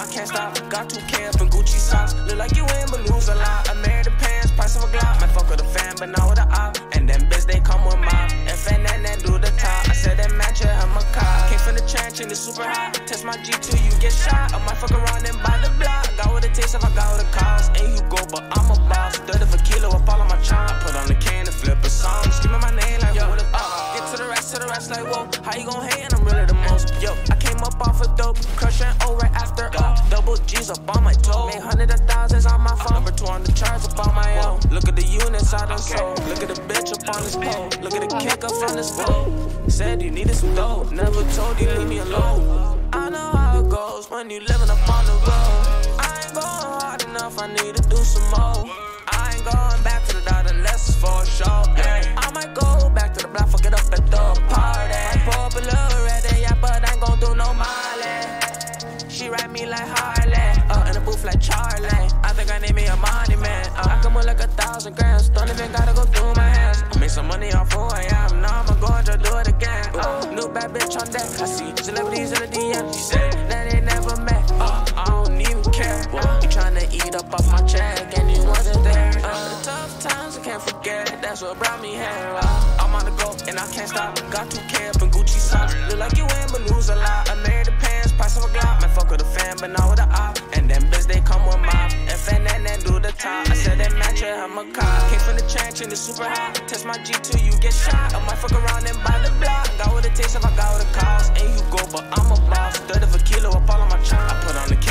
I can't stop. Got 2 cans from Gucci socks. Look like you in, but lose a lot. I married the pants, price of a Glock. Might fuck with a fan, but not with a op. And them bitch, they come with mine. And fan that do the top. I said that match, yeah, I'm a cop. Came from the trench and it's super hot. Test my G2, you get shot. I might fuck around and buy the block. I got what it takes if I got what it costs. Ain't you go, but I'm a boss. Third of a kilo, I follow my charm. Put on the can and flip a song. Screaming my name like, yo, what up? Get to the rest, like, whoa. How you gon' hate? And I'm really the most. Yo, I came up off of dope. Crushing O right after O. Double G's up on my toe. Made hundreds of thousands on my phone. Number 2 on the charts up on my own. Look at the units I done sold. Look at the bitch up on this pole. Look at the kick up on this pole. Said you needed some dope. Never told you leave me alone. I know how it goes when you living up on the road. I ain't going hard enough, I need to do some more. I ain't going back to the dot unless it's for sure. I might go back to the block, fuck it up at the party. I pour up a little ready, yeah, but I ain't gon' do no Molly. She ride me like Harley, in a booth like Charlie. I think I need me a monument. I can move like 1,000 grams, don't even gotta go through my hands. Make some money off who I am, now I'ma go and just do it again. New bad bitch on deck, I see celebrities in the DM. She said that they never met, I don't even care. You tryna eat up off my check and you wasn't there. Tough times I can't forget, that's what brought me here. I'm on the go and I can't stop. Got 2 cans from Gucci socks. Look like you win but lose a lot. I married the pants, price of a Glock. Man, fuck with a fan but not with a op. And them bitch they come with mop. And fan that do the top. I said that match, yeah, I'm a cop. Came from the trench and it's super hot. Test my G2, you get shot. I might fuck around and buy the block. Got what it takes if I got what it costs. Ain't you go but I'm a boss. Third of a kilo, I follow my charm. I put on the